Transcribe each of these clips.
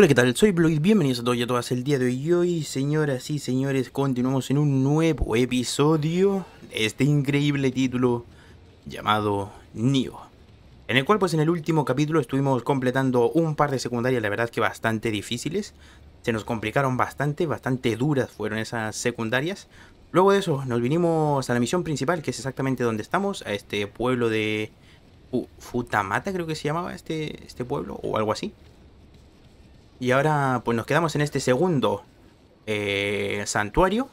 Hola, ¿qué tal? Soy Bloid, bienvenidos a todos y a todas el día de hoy. Señoras y señores, continuamos en un nuevo episodio de este increíble título llamado Nioh, en el cual pues en el último capítulo estuvimos completando un par de secundarias, la verdad que bastante difíciles. Se nos complicaron bastante duras fueron esas secundarias. Luego de eso nos vinimos a la misión principal, que es exactamente donde estamos, a este pueblo de Futamata, creo que se llamaba este pueblo o algo así. Y ahora pues nos quedamos en este segundo santuario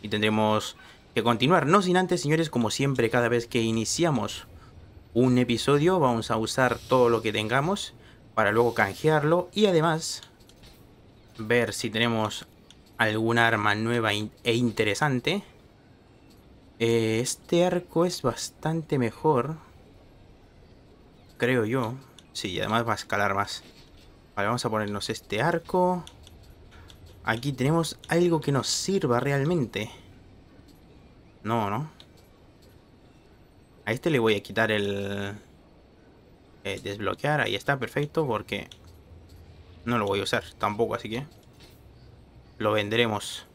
y tendremos que continuar. No sin antes, señores, como siempre, cada vez que iniciamos un episodio vamos a usar todo lo que tengamos para luego canjearlo y además ver si tenemos alguna arma nueva e interesante. Este arco es bastante mejor, creo yo. Sí, y además va a escalar más. Vale, vamos a ponernos este arco. Aquí tenemos algo que nos sirva realmente. No. A este le voy a quitar el... desbloquear, ahí está, perfecto, porque no lo voy a usar tampoco, así que lo venderemos.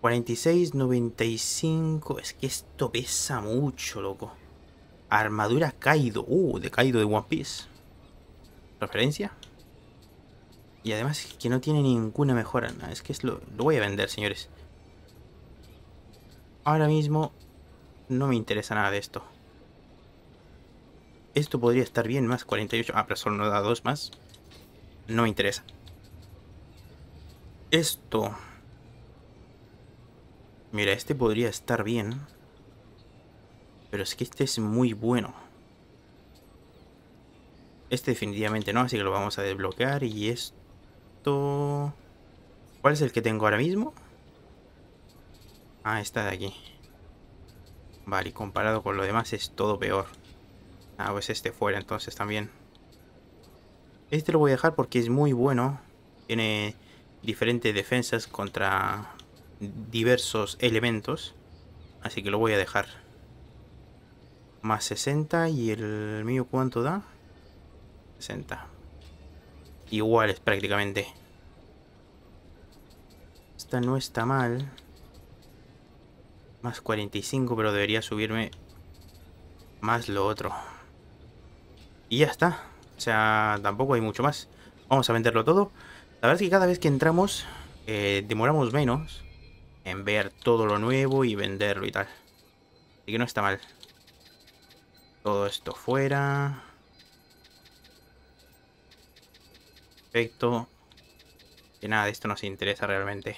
46, 95... Es que esto pesa mucho, loco. Armadura Kaido. De Kaido de One Piece. Referencia. Y además que no tiene ninguna mejora. Nada. Es que es lo voy a vender, señores. Ahora mismo no me interesa nada de esto. Esto podría estar bien, más 48. Pero solo nos da 2 más. No me interesa. Esto. Mira, este podría estar bien. Pero es que este es muy bueno. Este definitivamente no, así que lo vamos a desbloquear. Y esto... ¿Cuál es el que tengo ahora mismo? Esta de aquí. Vale, y comparado con lo demás es todo peor. Pues este fuera entonces también. Este lo voy a dejar porque es muy bueno. Tiene diferentes defensas contra diversos elementos. Así que lo voy a dejar. Más 60. ¿Y el mío cuánto da? 60. Iguales prácticamente. Esta no está mal. Más 45, pero debería subirme más lo otro. Y ya está. O sea, tampoco hay mucho más. Vamos a venderlo todo. La verdad es que cada vez que entramos demoramos menos en ver todo lo nuevo y venderlo y tal. Así que no está mal. Todo esto fuera. Perfecto. Que nada de esto nos interesa realmente.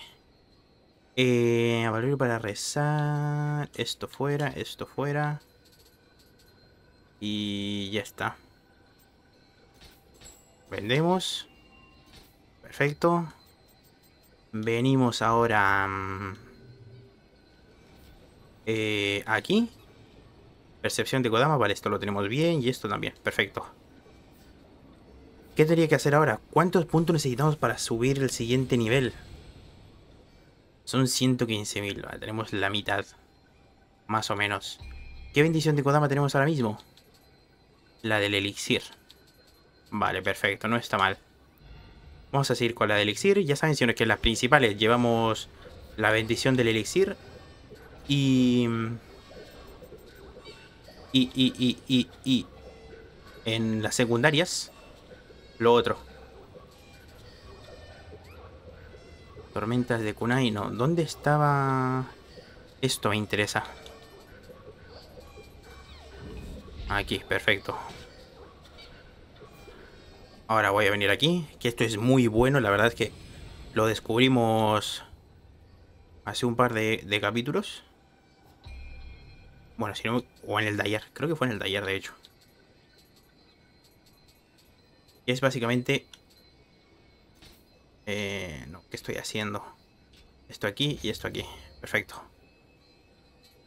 A valor para rezar. Esto fuera, esto fuera. Y ya está. Vendemos. Perfecto. Venimos ahora aquí. Percepción de Kodama. Vale, esto lo tenemos bien. Y esto también. Perfecto. ¿Qué tendría que hacer ahora? ¿Cuántos puntos necesitamos para subir el siguiente nivel? Son 115.000. Vale, tenemos la mitad. Más o menos. ¿Qué bendición de Kodama tenemos ahora mismo? La del elixir. Vale, perfecto. No está mal. Vamos a seguir con la del elixir. Ya saben, señores, que las principales llevamos la bendición del elixir. Y en las secundarias... Lo otro. Tormentas de Kunai, no. ¿Dónde estaba? Esto me interesa. Aquí, perfecto. Ahora voy a venir aquí. Que esto es muy bueno. La verdad es que lo descubrimos hace un par de capítulos. Bueno, si no... O en el taller. Creo que fue en el taller, de hecho. Y es básicamente... ¿qué estoy haciendo? Esto aquí y esto aquí. Perfecto.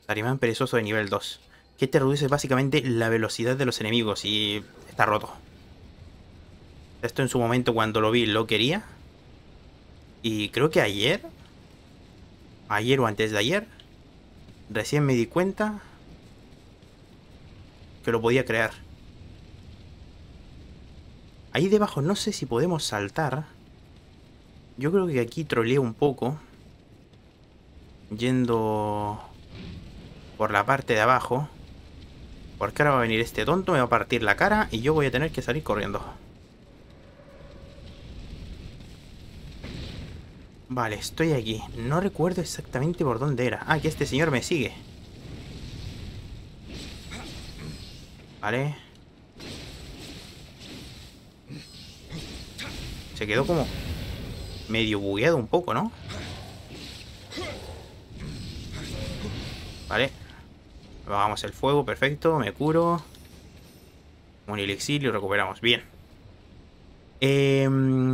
Tarimán perezoso de nivel 2. Que te reduce básicamente la velocidad de los enemigos y está roto. Esto en su momento cuando lo vi lo quería. Y creo que ayer... Ayer o antes de ayer... Recién me di cuenta... Que lo podía crear. Ahí debajo no sé si podemos saltar. Yo creo que aquí troleé un poco, yendo por la parte de abajo. Porque ahora va a venir este tonto, me va a partir la cara y yo voy a tener que salir corriendo. Vale, estoy aquí. No recuerdo exactamente por dónde era. Ah, que este señor me sigue. Vale. Se quedó como medio bugueado un poco, ¿no? Vale. Apagamos el fuego, perfecto. Me curo. Un elixir y lo recuperamos. Bien.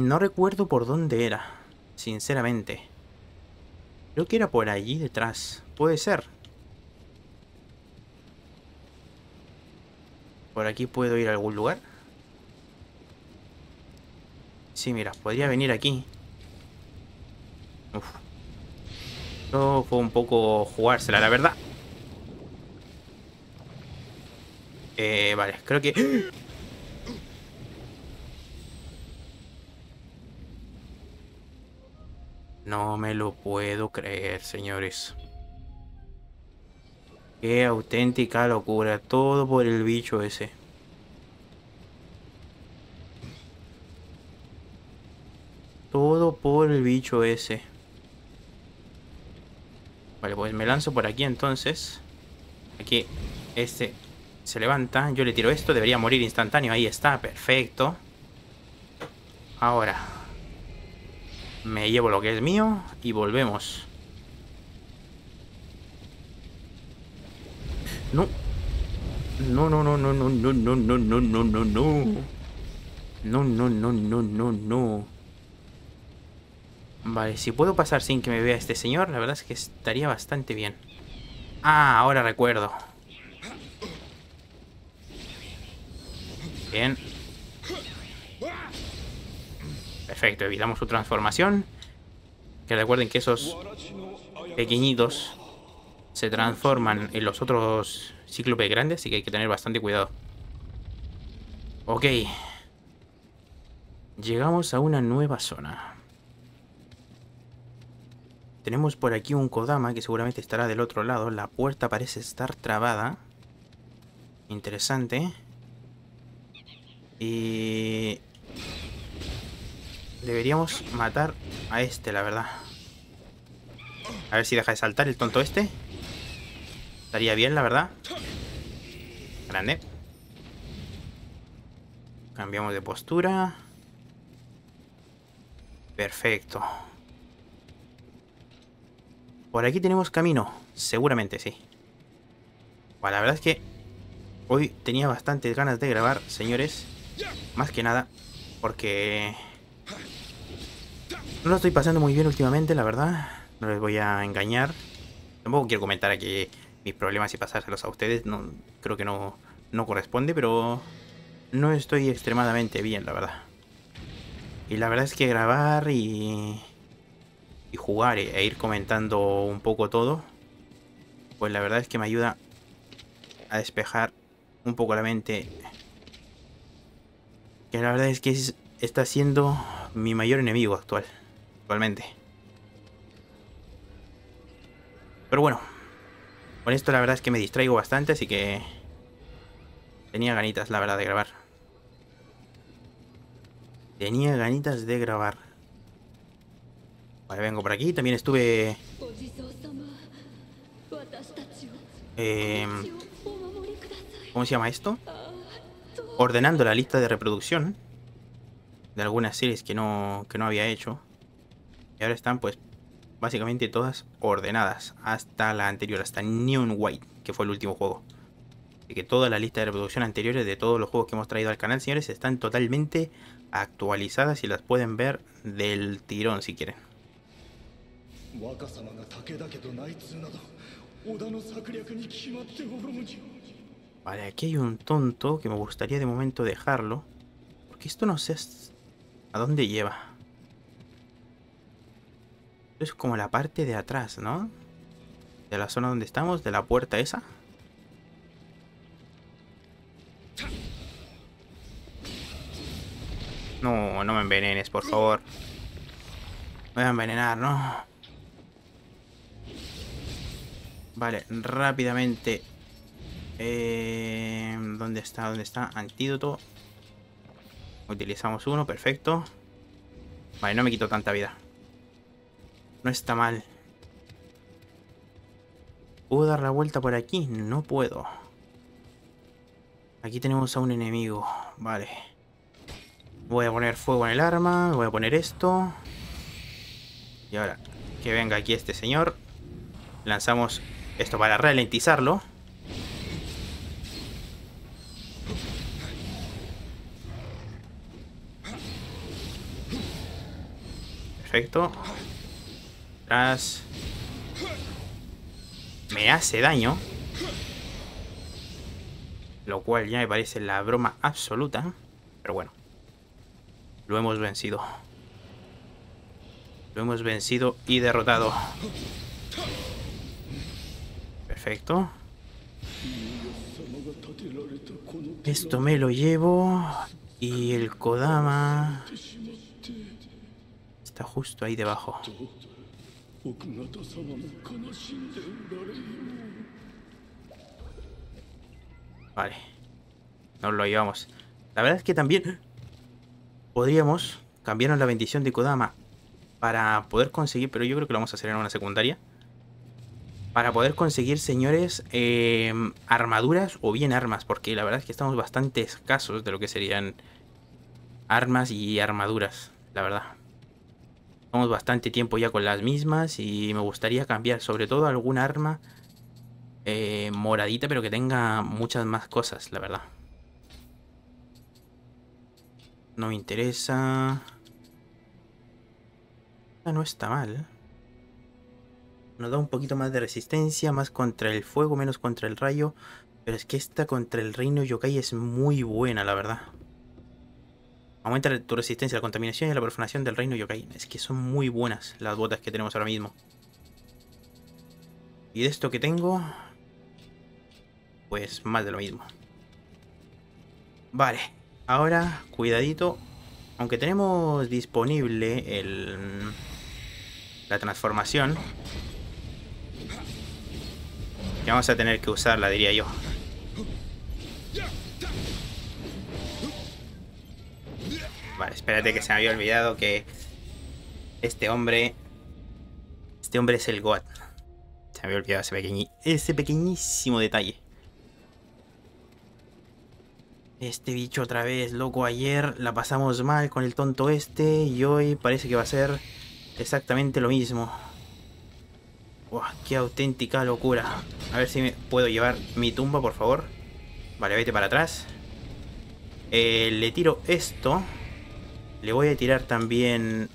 No recuerdo por dónde era. Sinceramente. Creo que era por allí detrás. Puede ser. Por aquí puedo ir a algún lugar. Sí, mira. Podría venir aquí. Uf. Esto fue un poco jugársela, la verdad. Vale. Creo que... No me lo puedo creer, señores. Qué auténtica locura. Todo por el bicho ese. Todo por el bicho ese. Vale, pues me lanzo por aquí entonces. Aquí este se levanta. Yo le tiro esto. Debería morir instantáneo. Ahí está. Perfecto. Ahora... Me llevo lo que es mío y volvemos. No. No, no, no, no, no, no, no, no, no, no, no, no. No, no, no, no, no, no. Vale, si puedo pasar sin que me vea este señor, la verdad es que estaría bastante bien. Ah, ahora recuerdo. Bien. Perfecto, evitamos su transformación. Que recuerden que esos pequeñitos se transforman en los otros cíclopes grandes, así que hay que tener bastante cuidado. Ok. Llegamos a una nueva zona. Tenemos por aquí un Kodama que seguramente estará del otro lado. La puerta parece estar trabada. Interesante. Y... Deberíamos matar a este, la verdad. A ver si deja de saltar el tonto este. Estaría bien, la verdad. Grande. Cambiamos de postura. Perfecto. Por aquí tenemos camino. Seguramente sí. Bueno, la verdad es que hoy tenía bastantes ganas de grabar, señores. Más que nada porque... No lo estoy pasando muy bien últimamente, la verdad. No les voy a engañar. Tampoco quiero comentar aquí mis problemas y pasárselos a ustedes. No, creo que no corresponde, pero no estoy extremadamente bien, la verdad. Y la verdad es que grabar y jugar e ir comentando un poco todo, pues la verdad es que me ayuda a despejar un poco la mente. Que la verdad es que está siendo mi mayor enemigo actualmente. Pero bueno, con esto la verdad es que me distraigo bastante, así que tenía ganitas, la verdad, de grabar. Tenía ganitas de grabar. Vale, vengo por aquí. También estuve... ¿cómo se llama esto? Ordenando la lista de reproducción de algunas series que no había hecho. Y ahora están pues básicamente todas ordenadas. Hasta la anterior, hasta Neon White, que fue el último juego. Así que toda la lista de reproducción anteriores de todos los juegos que hemos traído al canal, señores, están totalmente actualizadas y las pueden ver del tirón si quieren. Vale, aquí hay un tonto que me gustaría de momento dejarlo. Porque esto no sé... ¿A dónde lleva? Esto es como la parte de atrás, ¿no? De la zona donde estamos, de la puerta esa. No, no me envenenes, por favor. Me voy a envenenar, ¿no? Vale, rápidamente. ¿Dónde está? ¿Dónde está? Antídoto. Utilizamos uno, perfecto. Vale, no me quito tanta vida. No está mal. ¿Puedo dar la vuelta por aquí? No puedo. Aquí tenemos a un enemigo. Vale. Voy a poner fuego en el arma. Voy a poner esto. Y ahora que venga aquí este señor. Lanzamos esto para ralentizarlo. Perfecto. Atrás. Me hace daño. Lo cual ya me parece la broma absoluta. Pero bueno. Lo hemos vencido. Lo hemos vencido y derrotado. Perfecto. Esto me lo llevo. Y el Kodama... está justo ahí debajo. Vale. Nos lo llevamos. La verdad es que también podríamos cambiarnos la bendición de Kodama para poder conseguir, pero yo creo que lo vamos a hacer en una secundaria. Para poder conseguir, señores, armaduras o bien armas, porque la verdad es que estamos bastante escasos de lo que serían armas y armaduras, la verdad. Estamos bastante tiempo ya con las mismas y me gustaría cambiar sobre todo algún arma moradita, pero que tenga muchas más cosas, la verdad. No me interesa. Esta no está mal. Nos da un poquito más de resistencia, más contra el fuego, menos contra el rayo. Pero es que esta contra el reino yokai es muy buena, la verdad. Aumenta tu resistencia a la contaminación y a la profanación del reino yokai. Es que son muy buenas las botas que tenemos ahora mismo. Y de esto que tengo, pues más de lo mismo. Vale, ahora cuidadito. Aunque tenemos disponible la transformación, que vamos a tener que usarla, diría yo. Vale, espérate, que se me había olvidado que este hombre es el GOAT. Se me había olvidado ese pequeñísimo detalle. Este bicho otra vez, loco. Ayer la pasamos mal con el tonto este y hoy parece que va a ser exactamente lo mismo. Wow, qué auténtica locura. A ver si me puedo llevar mi tumba, por favor. Vale, vete para atrás. Le tiro esto. Le voy a tirar también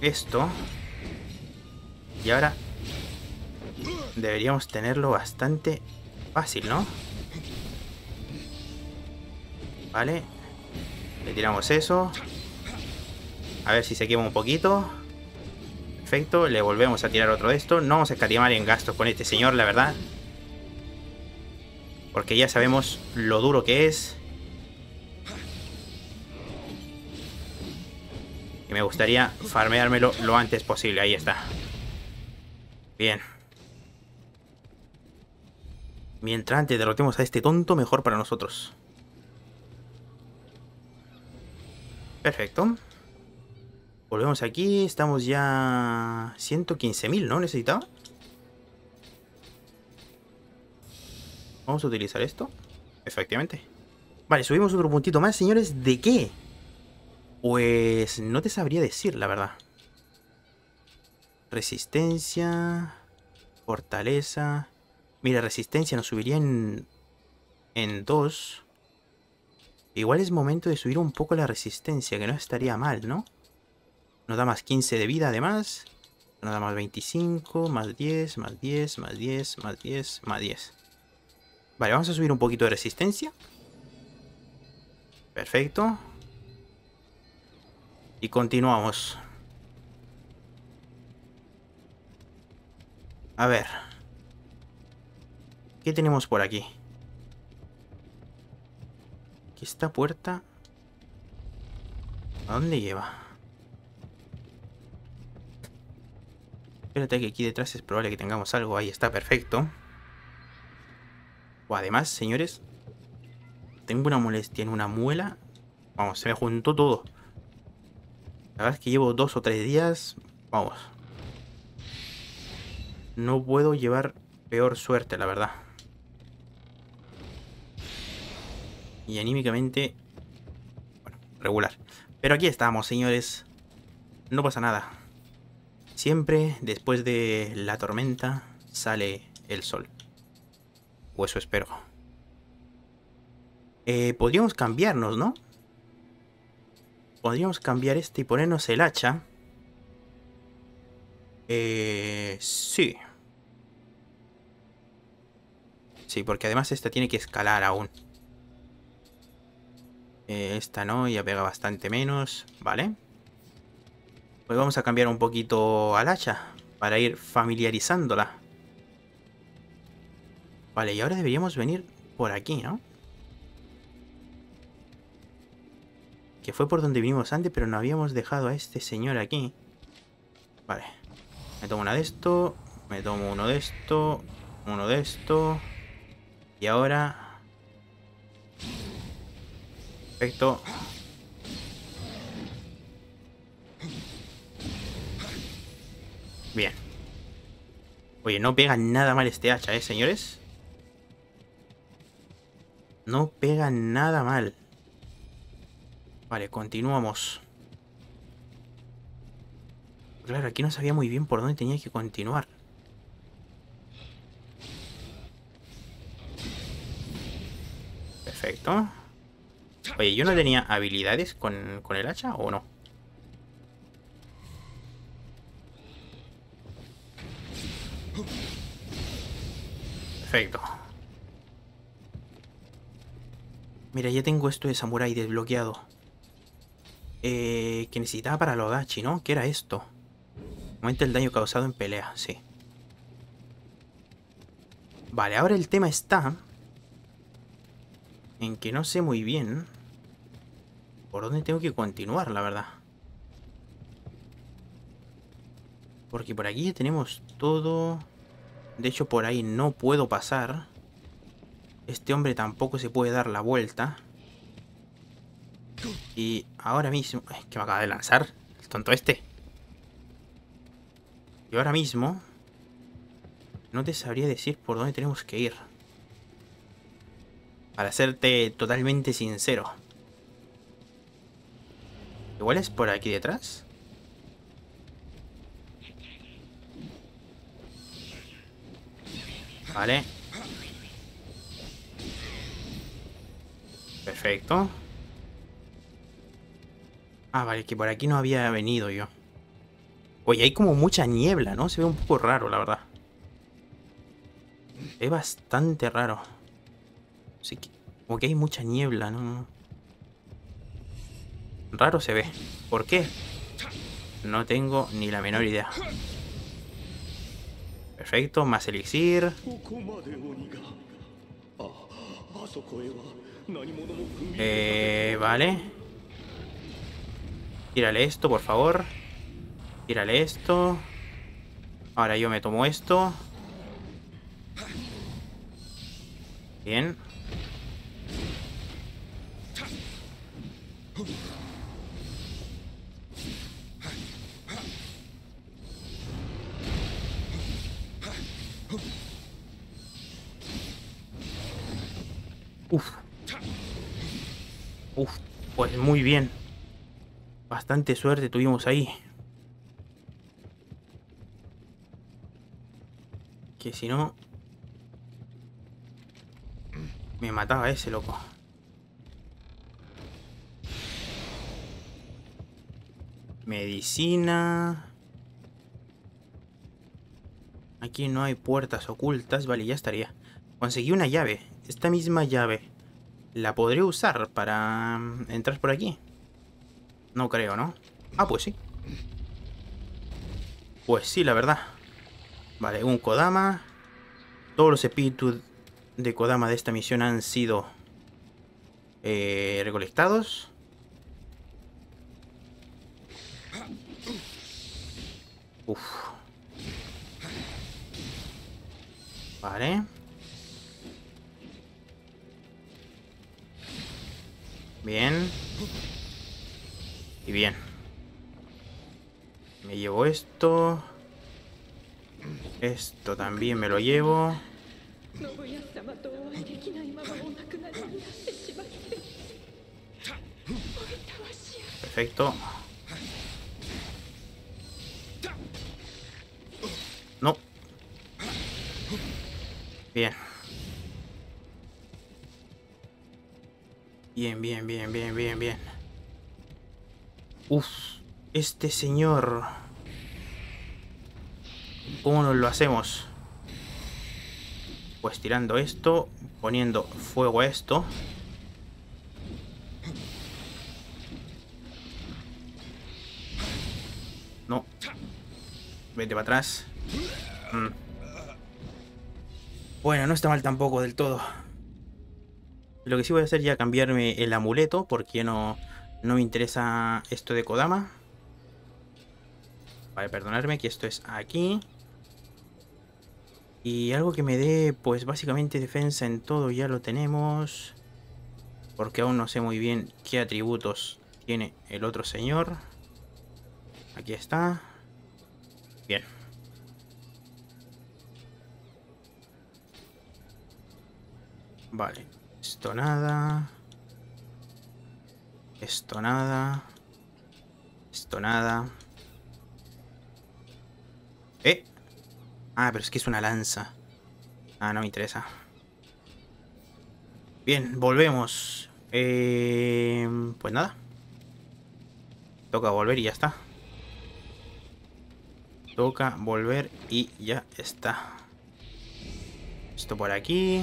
esto. Y ahora deberíamos tenerlo bastante fácil, ¿no? Vale. Le tiramos eso. A ver si se quema un poquito. Perfecto, le volvemos a tirar otro de esto. No vamos a escatimar en gastos con este señor, la verdad. Porque ya sabemos lo duro que es. Y me gustaría farmeármelo lo antes posible. Ahí está. Bien. Mientras antes derrotemos a este tonto, mejor para nosotros. Perfecto. Volvemos aquí, estamos ya 115.000, ¿no? Necesitaba. Vamos a utilizar esto. Efectivamente. Vale, subimos otro puntito más, señores. ¿De qué? Pues no te sabría decir, la verdad. Resistencia. Fortaleza. Mira, resistencia nos subiría en 2. Igual es momento de subir un poco la resistencia, que no estaría mal, ¿no? Nos da más 15 de vida, además. Nos da más 25, más 10, más 10, más 10, más 10, más 10. Vale, vamos a subir un poquito de resistencia. Perfecto. Y continuamos. A ver. ¿Qué tenemos por aquí? Aquí esta puerta. ¿A dónde lleva? Espérate que aquí detrás es probable que tengamos algo. Ahí está, perfecto. O además, señores, tengo una molestia en una muela. Vamos, se me juntó todo. La verdad es que llevo 2 o 3 días. Vamos. No puedo llevar peor suerte, la verdad. Y anímicamente, bueno, regular. Pero aquí estamos, señores. No pasa nada. Siempre después de la tormenta sale el sol. O eso espero. Podríamos cambiarnos, ¿no? Podríamos cambiar este y ponernos el hacha. Sí. Sí, porque además esta tiene que escalar aún. Esta no, ya pega bastante menos. Vale. Pues vamos a cambiar un poquito al hacha para ir familiarizándola. Vale, y ahora deberíamos venir por aquí, ¿no? Que fue por donde vinimos antes, pero no habíamos dejado a este señor aquí. Vale. Me tomo una de esto. Me tomo uno de esto. Uno de esto. Y ahora... Perfecto. Bien. Oye, no pega nada mal este hacha, ¿eh, señores? No pega nada mal. Vale, continuamos. Claro, aquí no sabía muy bien por dónde tenía que continuar. Perfecto. Oye, ¿yo no tenía habilidades con el hacha o no? Perfecto. Mira, ya tengo esto de samurái desbloqueado. Que necesitaba para el Odachi, ¿no? ¿Qué era esto? Aumenta el daño causado en pelea, sí. Vale, ahora el tema está en que no sé muy bien por dónde tengo que continuar, la verdad. Porque por aquí ya tenemos todo. De hecho, por ahí no puedo pasar. Este hombre tampoco se puede dar la vuelta. Y ahora mismo... Es que me acaba de lanzar el tonto este. Y ahora mismo... No te sabría decir por dónde tenemos que ir. Para serte totalmente sincero. Igual es por aquí detrás. Vale. Perfecto. Ah, vale, que por aquí no había venido yo. Oye, hay como mucha niebla, ¿no? Se ve un poco raro, la verdad. Es bastante raro. Sí, como que hay mucha niebla, ¿no? Raro se ve. ¿Por qué? No tengo ni la menor idea. Perfecto, más elixir. Vale. Tírale esto, por favor. Tírale esto. Ahora yo me tomo esto. Bien. Uf. Uf, pues muy bien. Bastante suerte tuvimos ahí. Que si no... Me mataba ese loco. Medicina. Aquí no hay puertas ocultas. Vale, ya estaría. Conseguí una llave. Esta misma llave. ¿La podré usar para entrar por aquí? No creo, ¿no? Ah, pues sí. Pues sí, la verdad. Vale, un Kodama. Todos los espíritus de Kodama de esta misión han sido recolectados. Uf. Vale. Bien. Y bien. Me llevo esto. Esto también me lo llevo. Perfecto. No. Bien. Bien, bien, bien, bien, bien, bien. Uf, este señor. ¿Cómo nos lo hacemos? Pues tirando esto, poniendo fuego a esto. No. Vete para atrás. Bueno, no está mal tampoco del todo. Lo que sí voy a hacer ya es cambiarme el amuleto, porque no me interesa esto de Kodama. Vale, perdonarme que esto es aquí. Y algo que me dé, pues básicamente defensa en todo, ya lo tenemos. Porque aún no sé muy bien qué atributos tiene el otro señor. Aquí está. Bien. Vale. Esto nada. Esto nada. Esto nada. Ah, pero es que es una lanza. Ah, no me interesa. Bien, volvemos. Pues nada. Toca volver y ya está. Toca volver y ya está. Esto por aquí.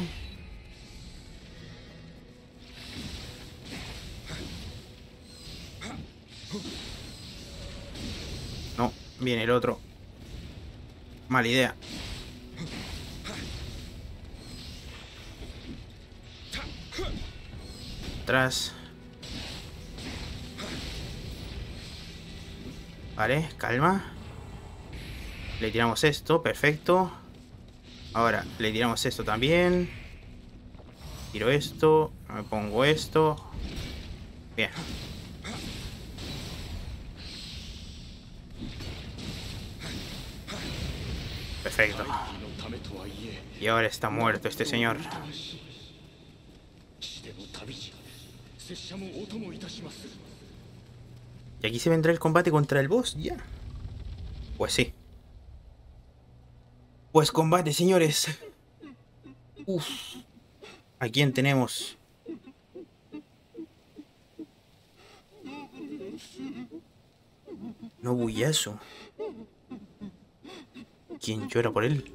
No, viene el otro. Mala idea. Atrás. Vale, calma. Le tiramos esto, perfecto. Ahora le tiramos esto también. Tiro esto, me pongo esto. Bien. Perfecto. Y ahora está muerto este señor. Y aquí se vendrá el combate contra el boss, ya. Pues sí. Pues combate, señores. Uf. ¿A quién tenemos? Tokugawa Ieyasu. ¿Quién llora por él?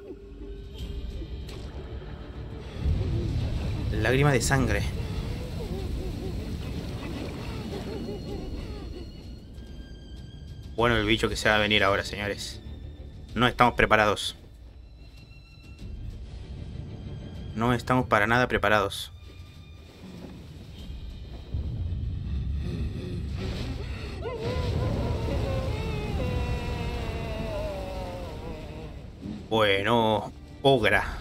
Lágrima de sangre. Bueno, el bicho que se va a venir ahora, señores. No estamos preparados. No estamos para nada preparados. Bueno, Ogra.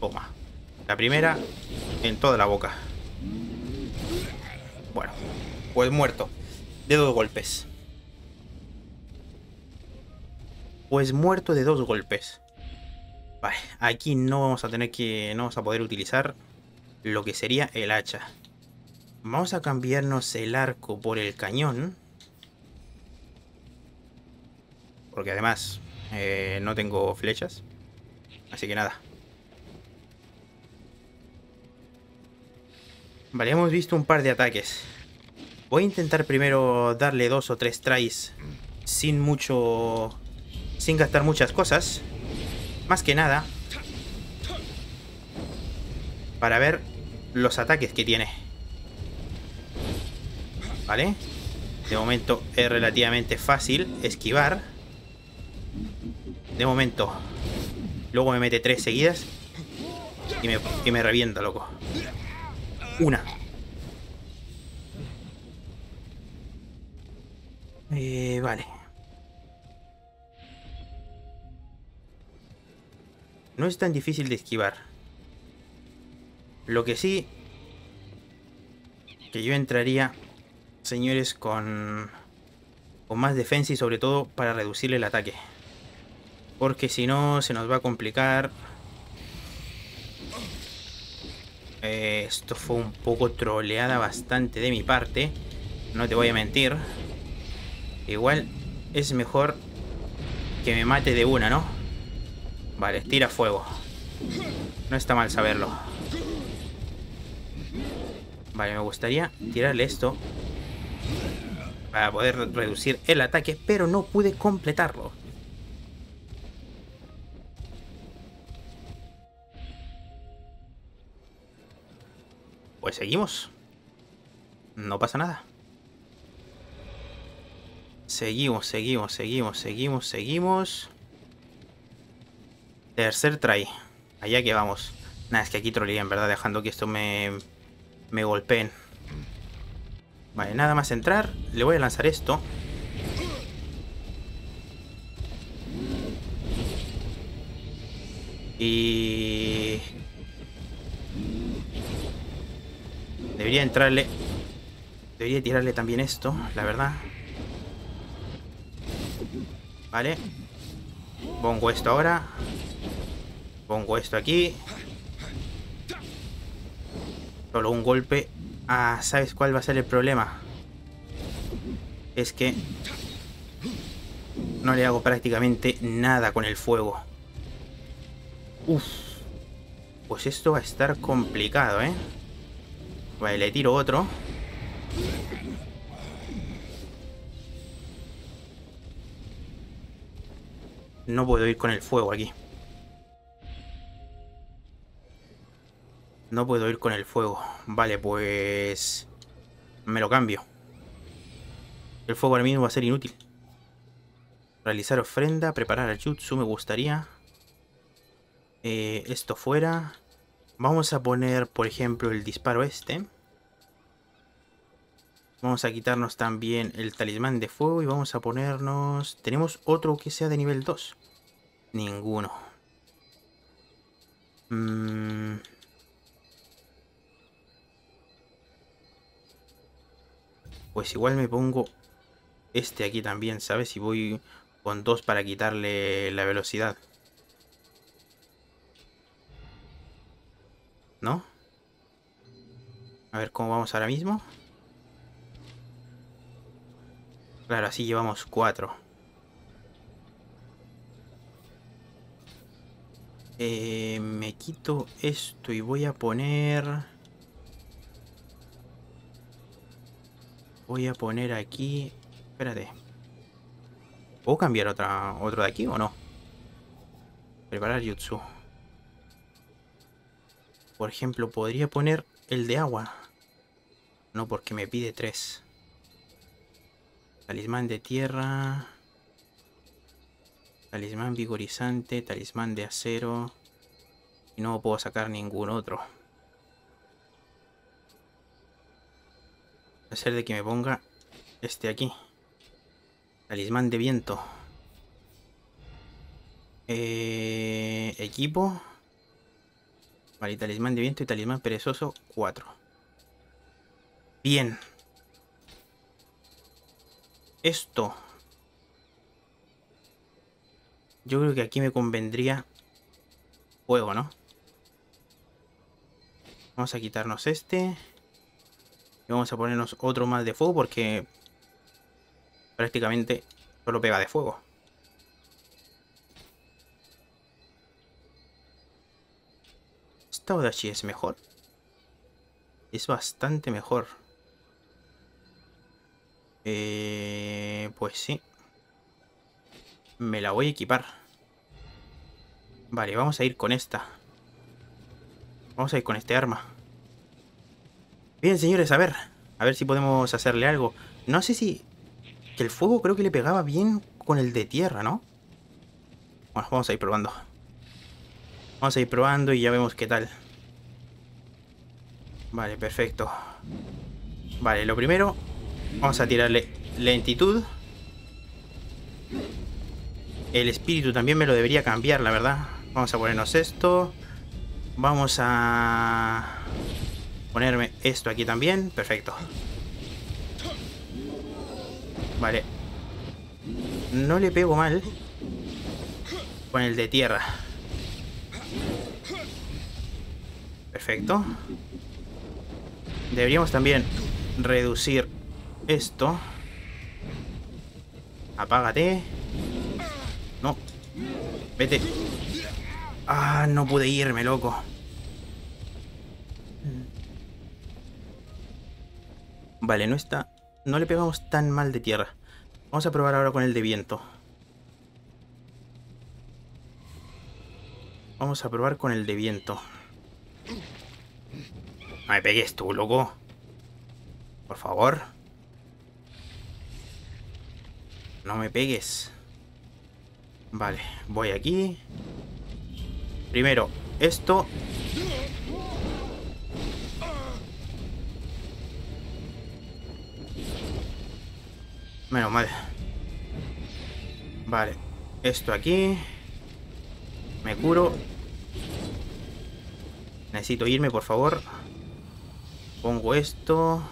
Toma. La primera en toda la boca. Bueno, pues muerto. De dos golpes. Pues muerto de dos golpes. Vale, aquí no vamos a tener que... No vamos a poder utilizar lo que sería el hacha. Vamos a cambiarnos el arco por el cañón. Porque además... no tengo flechas. Así que nada. Vale, hemos visto un par de ataques. Voy a intentar primero darle dos o tres tries sin mucho... sin gastar muchas cosas. Más que nada. Para ver los ataques que tiene. Vale. De momento es relativamente fácil esquivar. De momento. Luego me mete tres seguidas. Y me revienta, loco. Una. Vale. No es tan difícil de esquivar. Lo que sí, que yo entraría, señores, con más defensa y sobre todo para reducirle el ataque. Porque si no, se nos va a complicar. Esto fue un poco troleada bastante de mi parte. No te voy a mentir. Igual es mejor que me mate de una, ¿no? Vale, tira fuego. No está mal saberlo. Vale, me gustaría tirarle esto para poder reducir el ataque, pero no pude completarlo. Pues seguimos. No pasa nada. Seguimos. Tercer try. Allá que vamos. Nada, es que aquí troleé, en verdad, dejando que esto me golpeen. Vale, nada más entrar. Le voy a lanzar esto. Y... debería entrarle... debería tirarle también esto, la verdad. Vale. Pongo esto ahora. Pongo esto aquí. Solo un golpe. Ah, ¿sabes cuál va a ser el problema? Es que no le hago prácticamente nada con el fuego. Uf. Pues esto va a estar complicado, ¿eh? Vale, le tiro otro. No puedo ir con el fuego aquí. No puedo ir con el fuego. Vale, pues... me lo cambio. El fuego ahora mismo va a ser inútil. Realizar ofrenda, preparar al jutsu, me gustaría. Esto fuera. Vamos a poner, por ejemplo, el disparo este. Vamos a quitarnos también el talismán de fuego y vamos a ponernos... ¿tenemos otro que sea de nivel 2? Ninguno. Pues igual me pongo este aquí también, ¿sabes? Y voy con 2 para quitarle la velocidad. ¿No? A ver cómo vamos ahora mismo. Claro, así llevamos 4. Me quito esto y voy a poner... voy a poner aquí... espérate. ¿Puedo cambiar otro de aquí o no? Preparar jutsu. Por ejemplo, podría poner el de agua. No, porque me pide 3. Talismán de tierra. Talismán vigorizante. Talismán de acero. Y no puedo sacar ningún otro. Va a ser de que me ponga este aquí. Talismán de viento. Equipo. Vale, talismán de viento y talismán perezoso, 4. Bien. Esto. Yo creo que aquí me convendría fuego, ¿no? Vamos a quitarnos este. Y vamos a ponernos otro más de fuego porque prácticamente solo pega de fuego. Odachi es mejor. Es bastante mejor. Pues sí. Me la voy a equipar. Vale, vamos a ir con esta. Vamos a ir con este arma. Bien, señores, a ver si podemos hacerle algo. No sé si... que el fuego creo que le pegaba bien con el de tierra, ¿no? Bueno, vamos a ir probando. Vamos a ir probando y ya vemos qué tal. Vale, perfecto. Vale, lo primero, vamos a tirarle lentitud. El espíritu también me lo debería cambiar, la verdad. Vamos a ponernos esto. Vamos a ponerme esto aquí también. Perfecto. Vale. No le pego mal con el de tierra. Perfecto. Deberíamos también reducir esto. Apágate. No. Vete. Ah, no pude irme, loco. Vale, no está... No le pegamos tan mal de tierra. Vamos a probar ahora con el de viento. Vamos a probar con el de viento. No me pegues tú, loco. Por favor. No me pegues. Vale, voy aquí. Primero, esto. Menos mal. Vale, esto aquí. Me curo. Necesito irme, por favor. Pongo esto.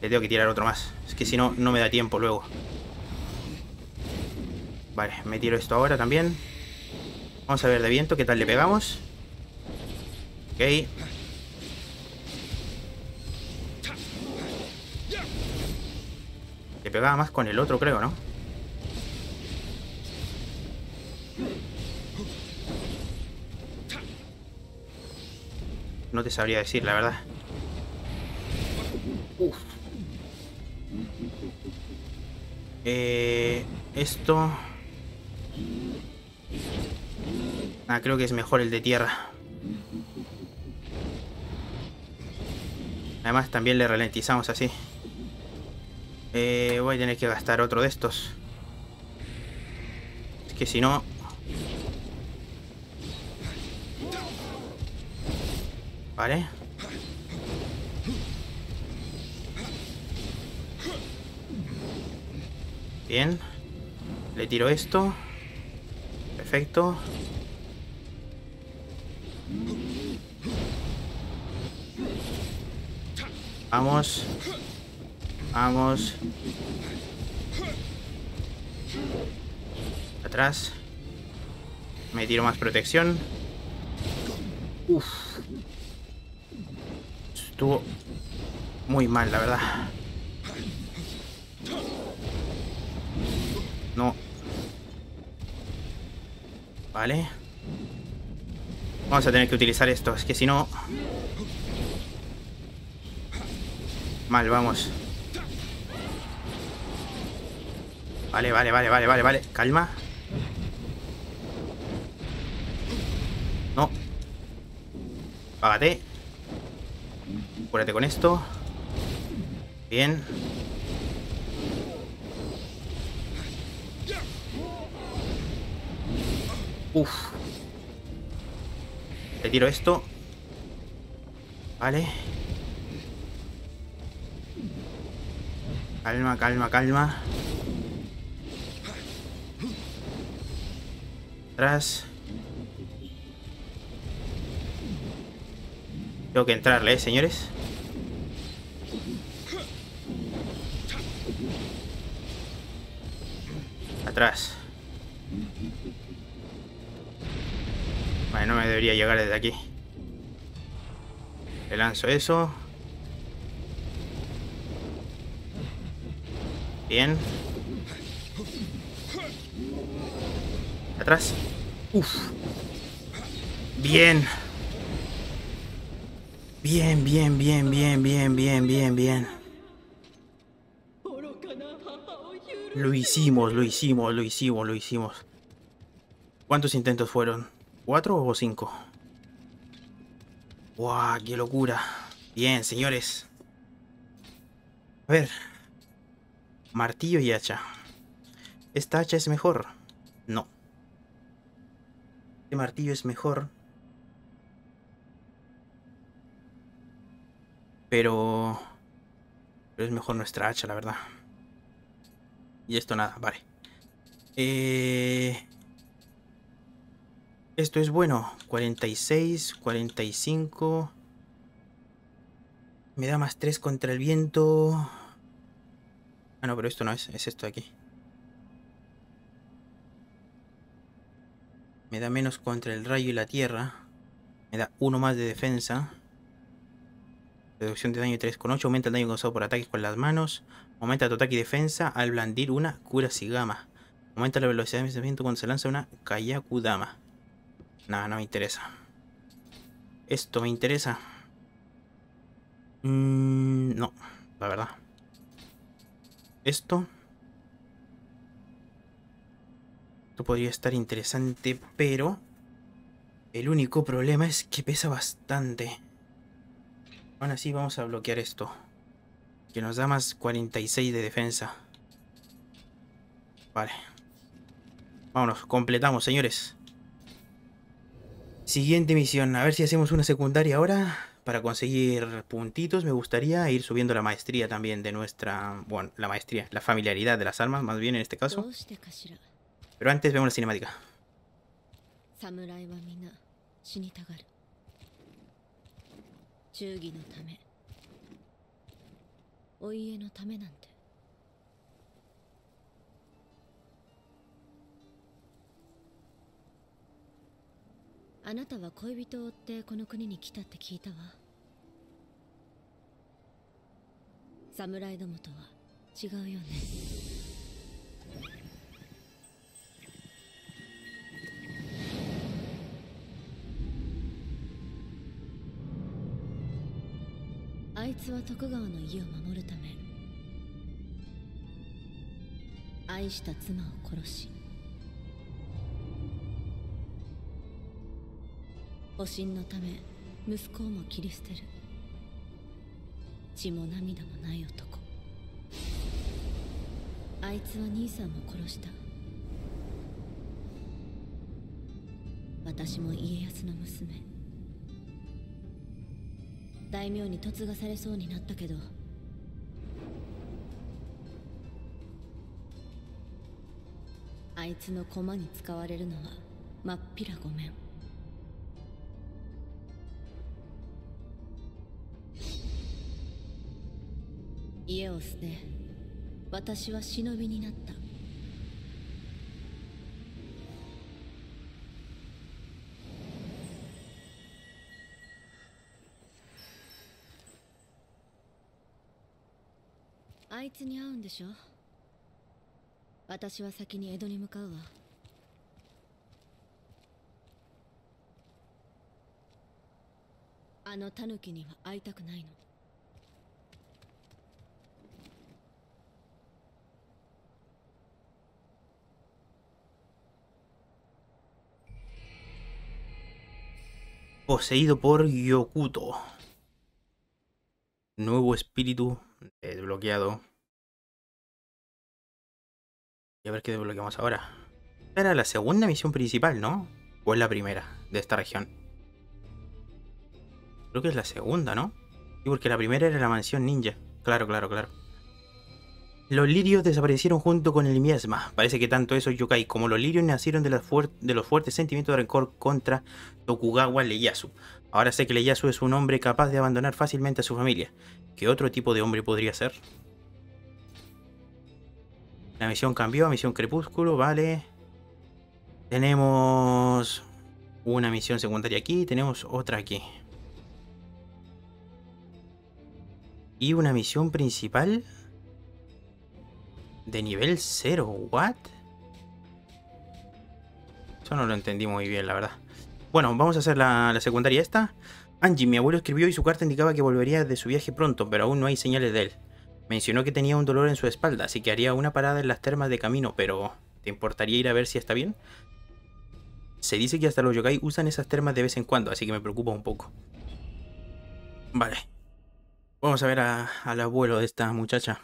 Le tengo que tirar otro más. Es que si no, no me da tiempo luego. Vale, me tiro esto ahora también. Vamos a ver de viento qué tal le pegamos. Ok. Le pegaba más con el otro, creo, ¿no? No te sabría decir, la verdad. Uf. Esto... Ah, creo que es mejor el de tierra. Además también le ralentizamos así. Voy a tener que gastar otro de estos. Es que si no... Vale. Bien. Le tiro esto. Perfecto. Vamos. Vamos. Atrás. Me tiro más protección. Uf. Estuvo muy mal, la verdad. No. Vale. Vamos a tener que utilizar esto. Es que si no... Mal, vamos. Vale, vale, vale, vale, vale, vale. Calma. No. Págate. Cúrate con esto. Bien. Uf. Le tiro esto. Vale. Calma, calma, calma. Atrás. Tengo que entrarle, señores. Atrás. Vale, no me debería llegar desde aquí. Le lanzo eso. Bien. Atrás. Uf. Bien. Bien, bien, bien, bien, bien, bien, bien, bien. Lo hicimos, lo hicimos, lo hicimos, lo hicimos. ¿Cuántos intentos fueron? ¿4 o 5? ¡Guau! ¡Qué locura! Bien, señores. A ver. Martillo y hacha. ¿Esta hacha es mejor? No. Este martillo es mejor. Pero es mejor nuestra hacha, la verdad. Y esto nada, vale. Esto es bueno. 46, 45. Me da más 3 contra el viento. Ah, no, pero esto no es. Es esto de aquí. Me da menos contra el rayo y la tierra. Me da 1 más de defensa. Reducción de daño 3,8. Aumenta el daño causado por ataques con las manos. Aumenta tu ataque y defensa al blandir una Kurashigama. Aumenta la velocidad de movimiento cuando se lanza una Kayakudama. Nada, no me interesa. Esto me interesa. No, la verdad. Esto. Esto podría estar interesante, pero el único problema es que pesa bastante. Aún así vamos a bloquear esto, que nos da más 46 de defensa. Vale. Vámonos, completamos, señores. Siguiente misión. A ver si hacemos una secundaria ahora. Para conseguir puntitos me gustaría ir subiendo la maestría también de nuestra... Bueno, la maestría, la familiaridad de las armas, más bien en este caso. Pero antes vemos la cinemática.家を捨て、私は忍びになった。あいつに会うんでしょ。私は先に江戸に向かうわ。あのタヌキには会いたくないの。 Poseído por Yokuto. Nuevo espíritu desbloqueado. Y a ver qué desbloqueamos ahora. Era la segunda misión principal, ¿no? ¿O es la primera de esta región? Creo que es la segunda, ¿no? Sí, porque la primera era la mansión ninja. Claro, claro, claro. Los lirios desaparecieron junto con el miasma. Parece que tanto esos yokai como los lirios nacieron de los fuertes sentimientos de rencor contra Tokugawa Ieyasu. Ahora sé que Ieyasu es un hombre capaz de abandonar fácilmente a su familia. ¿Qué otro tipo de hombre podría ser? La misión cambió a misión crepúsculo, vale. Tenemos una misión secundaria aquí y tenemos otra aquí. Y una misión principal... de nivel 0, ¿what? Eso no lo entendí muy bien, la verdad. Bueno, vamos a hacer la secundaria esta. Angie, mi abuelo escribió y su carta indicaba que volvería de su viaje pronto, pero aún no hay señales de él. Mencionó que tenía un dolor en su espalda, así que haría una parada en las termas de camino, pero ¿te importaría ir a ver si está bien? Se dice que hasta los yokai usan esas termas de vez en cuando, así que me preocupa un poco. Vale. Vamos a ver al abuelo de esta muchacha.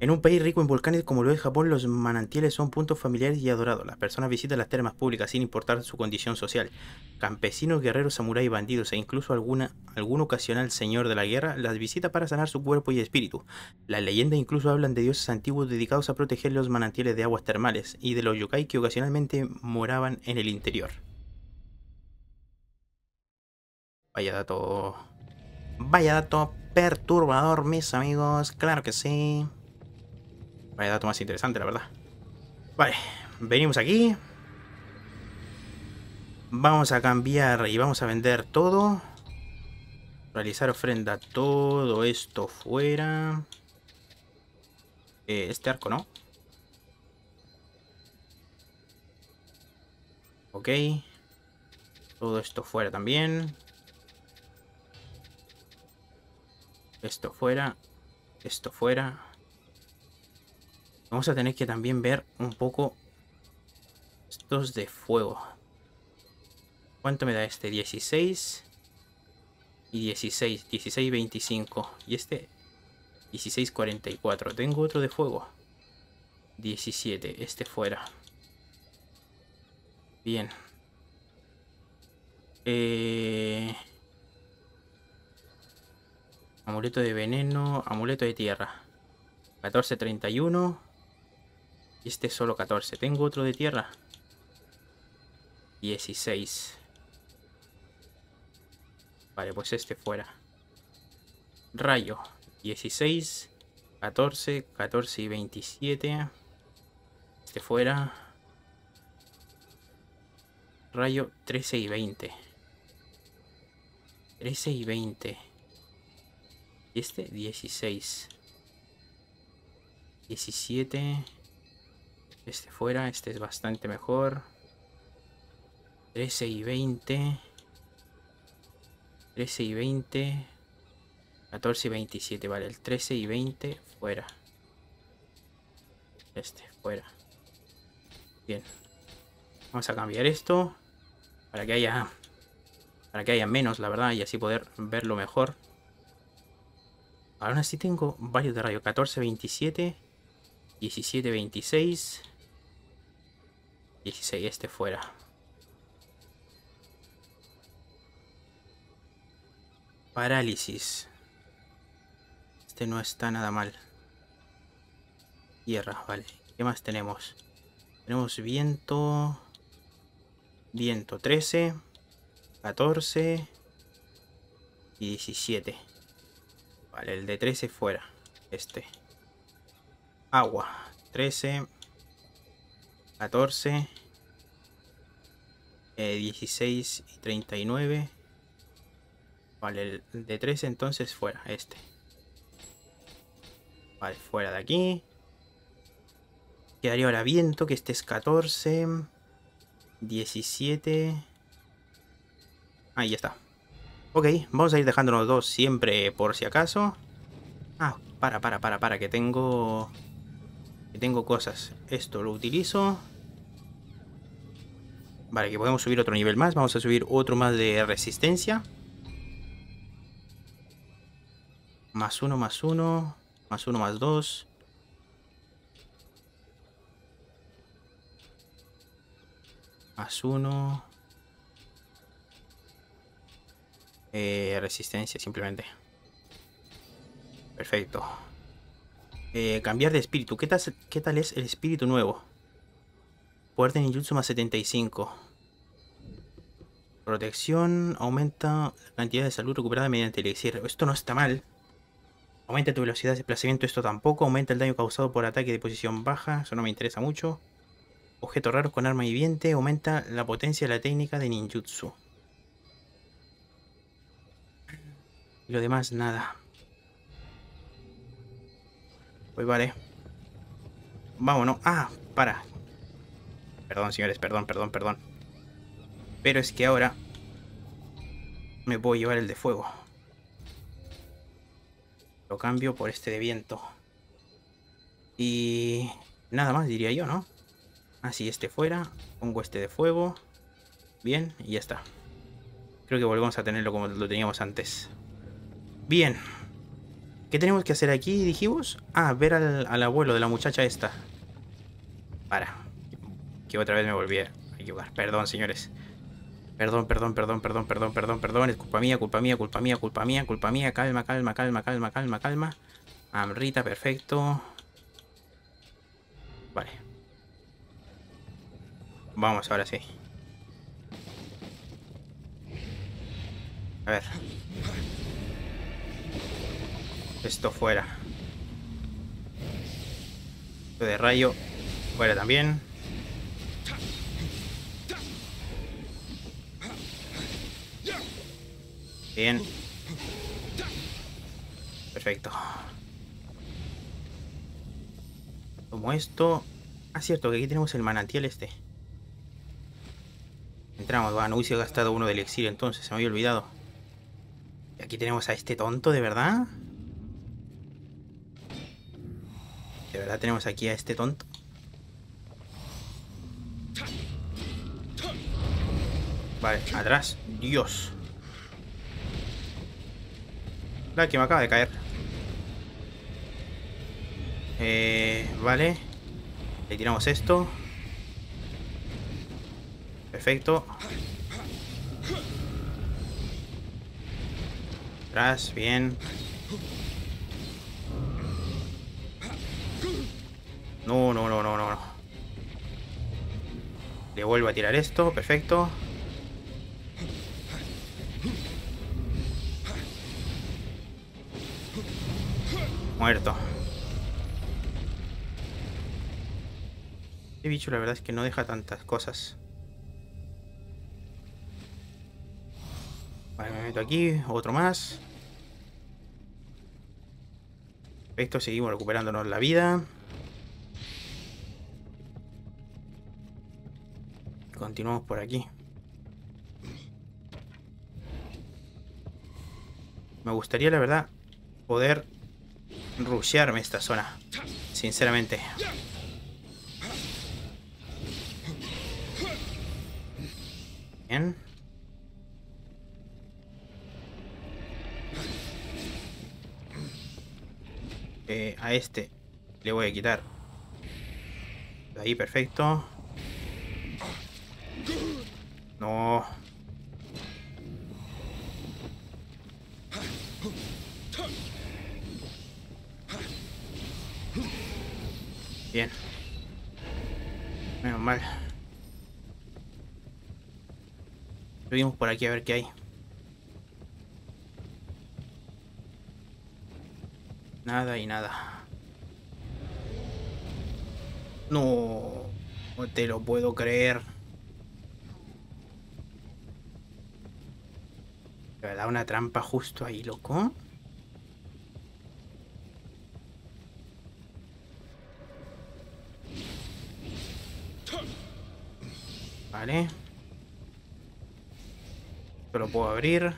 En un país rico en volcanes como lo es Japón, los manantiales son puntos familiares y adorados. Las personas visitan las termas públicas sin importar su condición social. Campesinos, guerreros, samuráis, bandidos e incluso algún ocasional señor de la guerra las visita para sanar su cuerpo y espíritu. Las leyendas incluso hablan de dioses antiguos dedicados a proteger los manantiales de aguas termales y de los yokai que ocasionalmente moraban en el interior. Vaya dato. Vaya dato perturbador, mis amigos. Claro que sí. Vaya dato más interesante, la verdad. Vale, venimos aquí. Vamos a cambiar y vamos a vender todo. Realizar ofrenda, todo esto fuera. Este arco, ¿no? Ok. Todo esto fuera también. Esto fuera. Esto fuera. Vamos a tener que también ver un poco estos de fuego. ¿Cuánto me da este? 16 y 16. 16, 25. Y este 16, 44. Tengo otro de fuego. 17. Este fuera. Bien. Amuleto de veneno. Amuleto de tierra. 14, 31. Y este es solo 14. Tengo otro de tierra. 16. Vale, pues este fuera. Rayo. 16. 14. 14 y 27. Este fuera. Rayo. 13 y 20. 13 y 20. Y este 16. 17. Este fuera, este es bastante mejor. 13 y 20. 13 y 20. 14 y 27, vale. El 13 y 20 fuera. Este fuera. Bien. Vamos a cambiar esto para que haya menos, la verdad, y así poder verlo mejor. Aún así tengo varios de rayo. 14, 27. 17, 26. 16, este fuera. Parálisis. Este no está nada mal. Tierra, vale. ¿Qué más tenemos? Tenemos viento. Viento 13, 14 y 17. Vale, el de 13 fuera. Este. Agua. 13. 14. 16 y 39. Vale, el de 13 entonces fuera. Este. Vale, fuera de aquí. Quedaría ahora viento, que este es 14. 17. Ahí ya está. Ok, vamos a ir dejándonos dos siempre por si acaso. Ah, para, que tengo... cosas. Esto lo utilizo. Vale, que podemos subir otro nivel más. Vamos a subir otro más de resistencia. Más uno, más uno. Más uno, más dos. Más uno. Resistencia, simplemente. Perfecto. Cambiar de espíritu. ¿Qué tal es el espíritu nuevo? Poder de ninjutsu más 75. Protección. Aumenta la cantidad de salud recuperada mediante el elixir. Esto no está mal. Aumenta tu velocidad de desplazamiento. Esto tampoco. Aumenta el daño causado por ataque de posición baja. Eso no me interesa mucho. Objetos raros con arma viviente. Aumenta la potencia de la técnica de ninjutsu. Y lo demás, nada. Pues vale. Vámonos. Ah, para. Perdón, señores. Perdón. Pero es que ahora me puedo llevar el de fuego. Lo cambio por este de viento. Y nada más, diría yo, ¿no? Así, este fuera. Pongo este de fuego. Bien, y ya está. Creo que volvemos a tenerlo como lo teníamos antes. Bien, ¿Qué tenemos que hacer aquí, dijimos? Ah, ver al abuelo de la muchacha esta. Para. Que otra vez me volví a equivocar. Perdón, señores. Perdón. Es culpa mía. Calma. Amrita, perfecto. Vale. Vamos, ahora sí. A ver. Esto fuera. Esto de rayo. Fuera también. Bien. Perfecto. Como esto. Ah, cierto, que aquí tenemos el manantial este. Entramos, bueno, hubiese gastado uno del elixir entonces, se me había olvidado. Y aquí tenemos a este tonto, ¿de verdad? ¿De verdad tenemos aquí a este tonto? Vale, atrás. Dios. La que me acaba de caer. Vale. Le tiramos esto. Perfecto. Atrás, bien. No. Le vuelvo a tirar esto, perfecto. Muerto. Este bicho la verdad es que no deja tantas cosas. Vale, me meto aquí, otro más. Perfecto, seguimos recuperándonos la vida. Continuamos por aquí. Me gustaría, la verdad, poder rushearme esta zona, sinceramente. Bien. A este le voy a quitar. Ahí, perfecto. No. Bien. Menos mal. Subimos por aquí a ver qué hay. Nada y nada. No, no te lo puedo creer. ¿De verdad una trampa justo ahí, loco? Vale. Esto lo puedo abrir.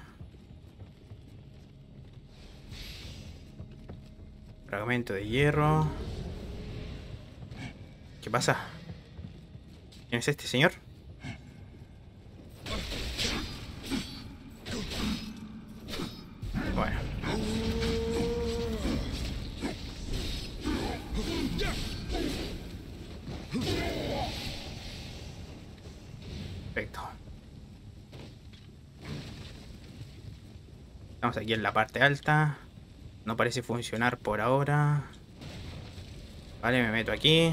Fragmento de hierro. ¿Qué pasa? ¿Quién es este señor? Bueno. Perfecto. Estamos aquí en la parte alta. No parece funcionar por ahora. Vale, me meto aquí.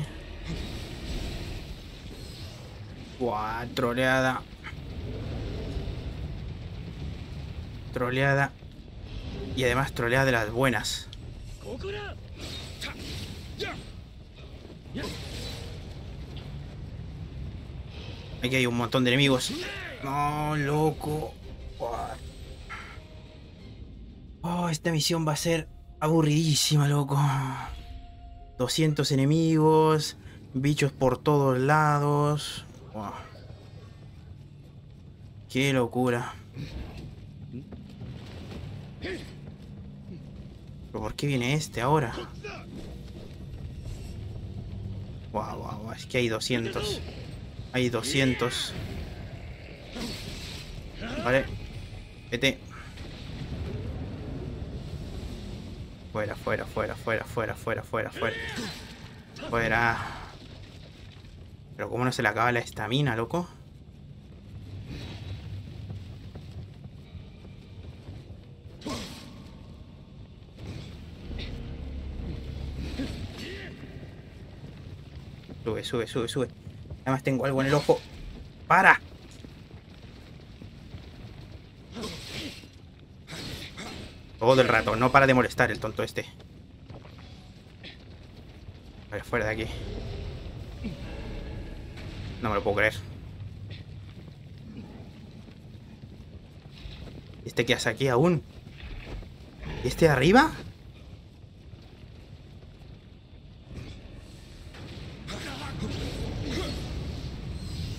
Buah, troleada. Troleada. Y además troleada de las buenas. Aquí hay un montón de enemigos. No, loco. Buah. Oh, esta misión va a ser aburridísima, loco. 200 enemigos, bichos por todos lados. Wow. Qué locura. ¿Pero por qué viene este ahora? Wow, es que hay 200. Hay 200. Vale. Vete. Fuera, fuera, fuera, fuera, fuera, fuera, fuera, fuera. Fuera. Pero cómo no se le acaba la estamina, loco. Sube, sube, sube, sube. Además tengo algo en el ojo. ¡Para! Todo el rato, no para de molestar el tonto este. A ver, fuera de aquí. No me lo puedo creer. ¿Este qué hace aquí aún? ¿Y este de arriba?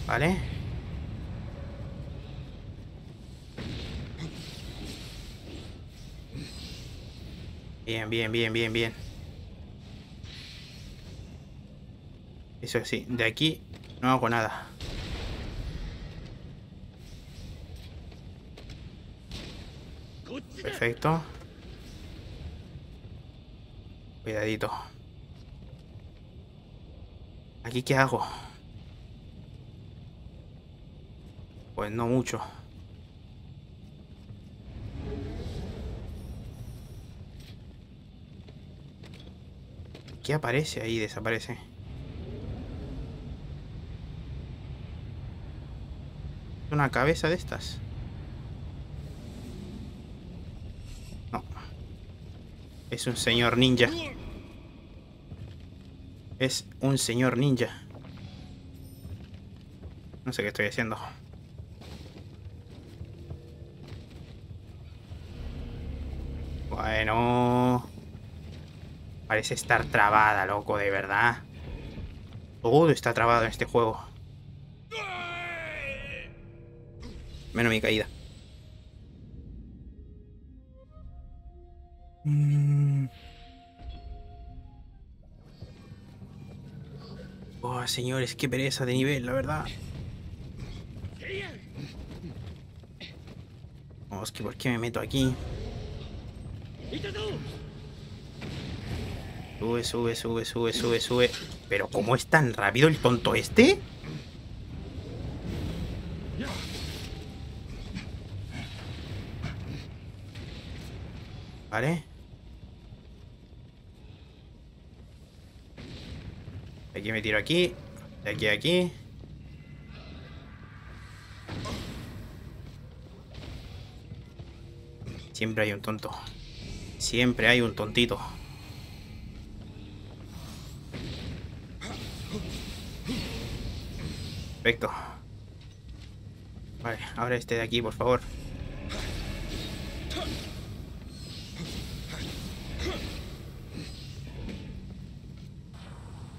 Vale. Bien, bien, bien, bien, bien. Eso sí, de aquí no hago nada. Perfecto. Cuidadito. ¿Aquí qué hago? Pues no mucho. ¿Qué aparece ahí? Desaparece. ¿Una cabeza de estas? No. Es un señor ninja. Es un señor ninja. No sé qué estoy haciendo. Bueno. Parece estar trabada, loco, de verdad. Todo está trabado en este juego. Menos mi caída. Oh, señores, qué pereza de nivel, la verdad. Oh, es que ¿por qué me meto aquí? Sube, sube, sube, sube, sube, sube. ¿Pero cómo es tan rápido el tonto este? Vale. De aquí me tiro aquí. De aquí a aquí. Siempre hay un tonto. Siempre hay un tontito. Perfecto. Vale, ahora este de aquí, por favor.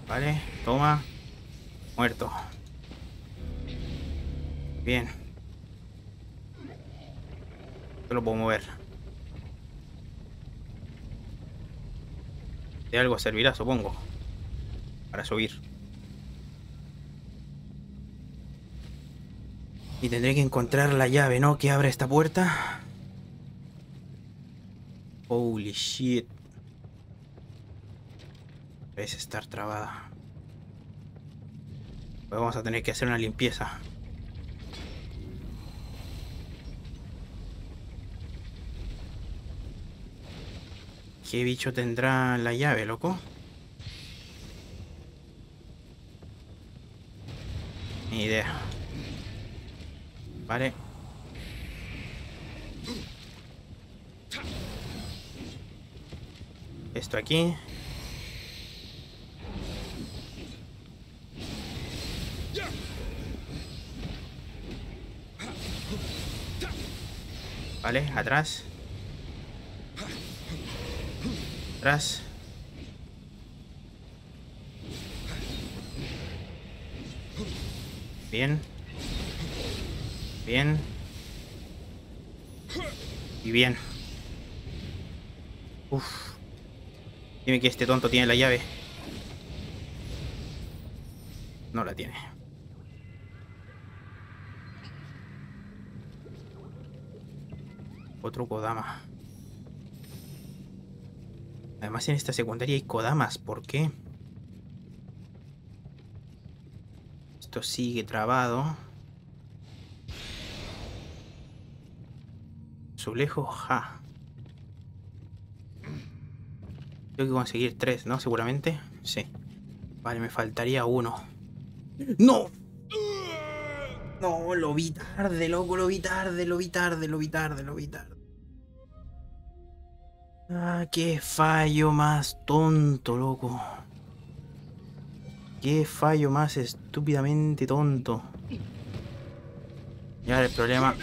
Vale, toma. Muerto. Bien. Yo lo puedo mover. De algo servirá, supongo. Para subir. Y tendré que encontrar la llave, ¿no? Que abra esta puerta. Holy shit. Parece estar trabada. Pues vamos a tener que hacer una limpieza. ¿Qué bicho tendrá la llave, loco? Ni idea. Vale. Esto aquí. Vale, atrás. Atrás. Bien. Bien. Y bien. Uf. Dime que este tonto tiene la llave. No la tiene. Otro Kodama. Además en esta secundaria hay Kodamas, ¿por qué? Esto sigue trabado. Sublejo, ja. Tengo que conseguir 3, ¿no? Seguramente. Sí. Vale, me faltaría 1. ¡No! No, lo vi tarde, loco, lo vi tarde. Ah, qué fallo más tonto, loco. Qué fallo más estúpidamente tonto. Y ahora el problema...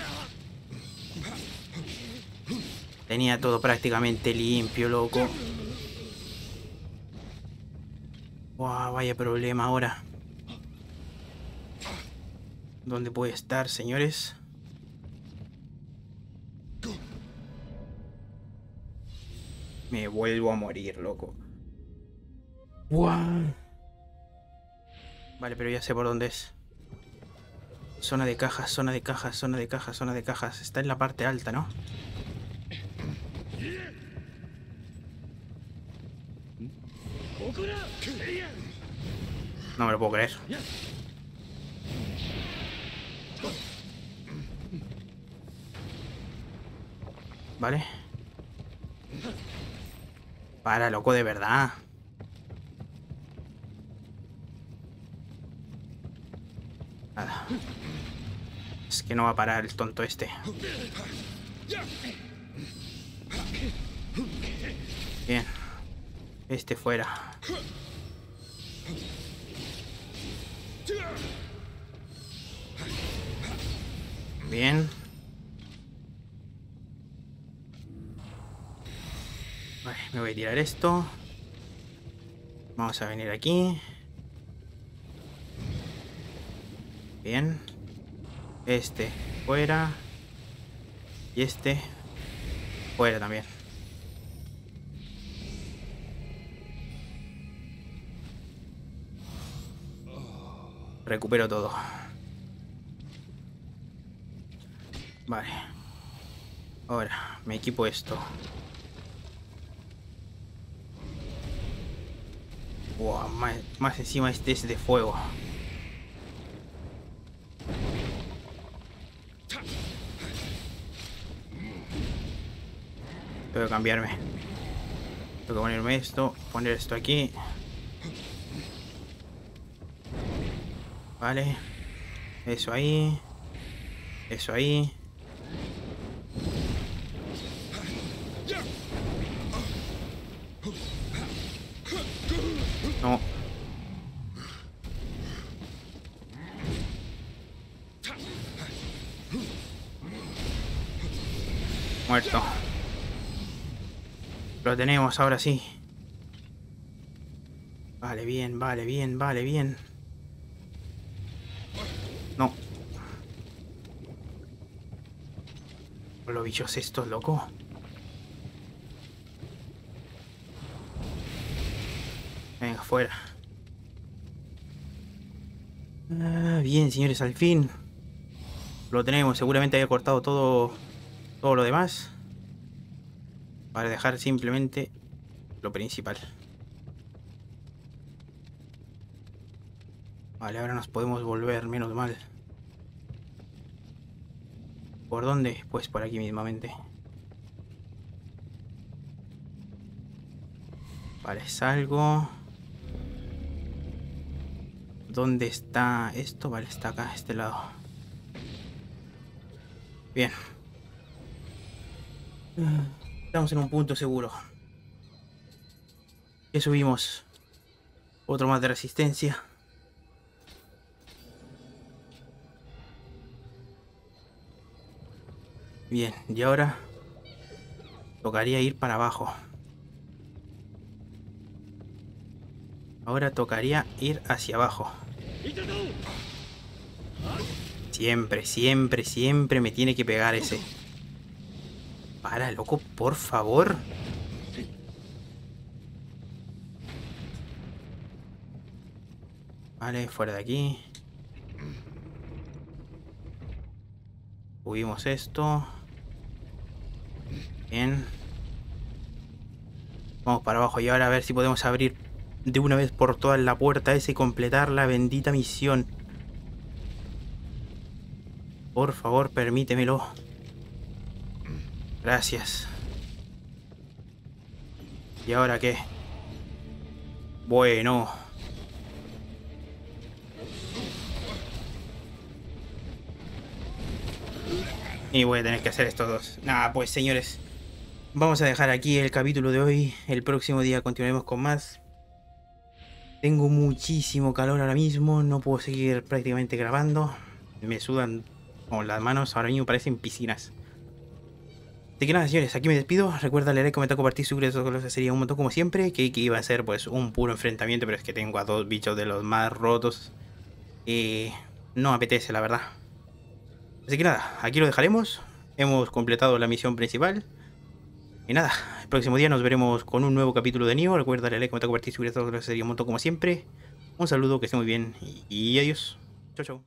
Tenía todo prácticamente limpio, loco. Wow, vaya problema ahora. ¿Dónde puede estar, señores? Me vuelvo a morir, loco. Wow. Vale, pero ya sé por dónde es. Zona de cajas, zona de cajas. Está en la parte alta, ¿no? No me lo puedo creer. Vale. Para, loco, de verdad. Nada. Es que no va a parar el tonto este. Bien. Este fuera. Bien. Vale, me voy a tirar esto. Vamos a venir aquí. Bien. Este fuera. Y este fuera también. Recupero todo. Vale. Ahora, me equipo esto. Wow, más encima este es de fuego. Tengo que cambiarme. Tengo que ponerme esto. Poner esto aquí. Vale. Eso ahí. Eso ahí. No. Muerto. Lo tenemos ahora sí. Vale, bien, vale, bien. No. Los bichos estos, loco. Venga, fuera. Ah, bien, señores, al fin. Lo tenemos. Seguramente había cortado todo lo demás. Para dejar simplemente lo principal. Vale, ahora nos podemos volver, menos mal. ¿Por dónde? Pues por aquí mismamente. Vale, salgo. ¿Dónde está esto? Vale, está acá, a este lado. Bien. Estamos en un punto seguro. ¿Qué subimos? Otro más de resistencia. Bien, y ahora tocaría ir para abajo. Ahora tocaría ir hacia abajo. Siempre me tiene que pegar ese. Para, loco, por favor. Vale, fuera de aquí. Subimos esto. Bien. Vamos para abajo y ahora a ver si podemos abrir de una vez por todas la puerta esa y completar la bendita misión. Por favor, permítemelo. Gracias. ¿Y ahora qué? Bueno. Y voy a tener que hacer estos dos. Nada, pues señores, vamos a dejar aquí el capítulo de hoy. El próximo día continuaremos con más. Tengo muchísimo calor ahora mismo. No puedo seguir prácticamente grabando. Me sudan las manos. Ahora mismo parecen piscinas. Así que nada, señores, aquí me despido. Recuerda leer, comentar, compartir, suscribirse, todo eso sería un montón como siempre. Que iba a ser pues un puro enfrentamiento, pero es que tengo a dos bichos de los más rotos. No apetece, la verdad. Así que nada, aquí lo dejaremos. Hemos completado la misión principal. Y nada, el próximo día nos veremos con un nuevo capítulo de Nioh. Recuerda darle like, comentar, compartir, suscribirse, todo eso sería un montón como siempre. Un saludo, que esté muy bien y adiós. Chau, chau.